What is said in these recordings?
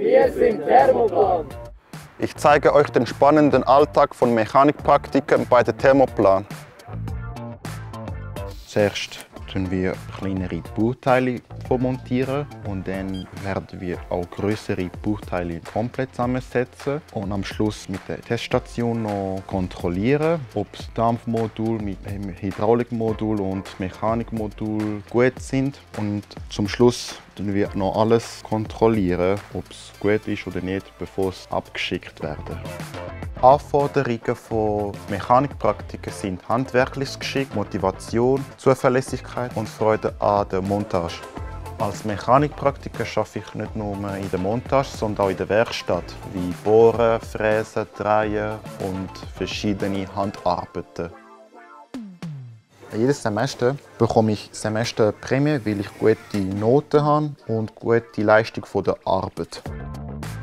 Wir sind Thermoplan. Ich zeige euch den spannenden Alltag von Mechanikpraktikern bei der Thermoplan. Zuerst tun wir kleinere Bauteile montieren und dann werden wir auch größere Bauteile komplett zusammensetzen und am Schluss mit der Teststation noch kontrollieren, ob das Dampfmodul mit dem Hydraulikmodul und Mechanikmodul gut sind. Und zum Schluss kontrollieren wir noch alles, ob es gut ist oder nicht, bevor es abgeschickt wird. Anforderungen von Mechanikpraktiken sind handwerkliches Geschick, Motivation, Zuverlässigkeit und Freude an der Montage. Als Mechanikpraktiker arbeite ich nicht nur in der Montage, sondern auch in der Werkstatt, wie Bohren, Fräsen, Drehen und verschiedene Handarbeiten. Jedes Semester bekomme ich Semesterprämie, weil ich gute Noten habe und gute Leistung der Arbeit.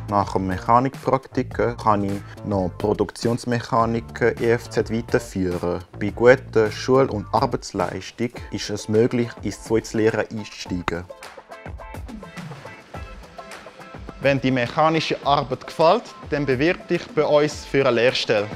Nach dem Mechanikpraktikum kann ich noch Produktionsmechanik EFZ weiterführen. Bei guter Schul- und Arbeitsleistung ist es möglich, ins zweite Lehrjahr einzusteigen. Wenn die mechanische Arbeit gefällt, dann bewirb dich bei uns für eine Lehrstelle.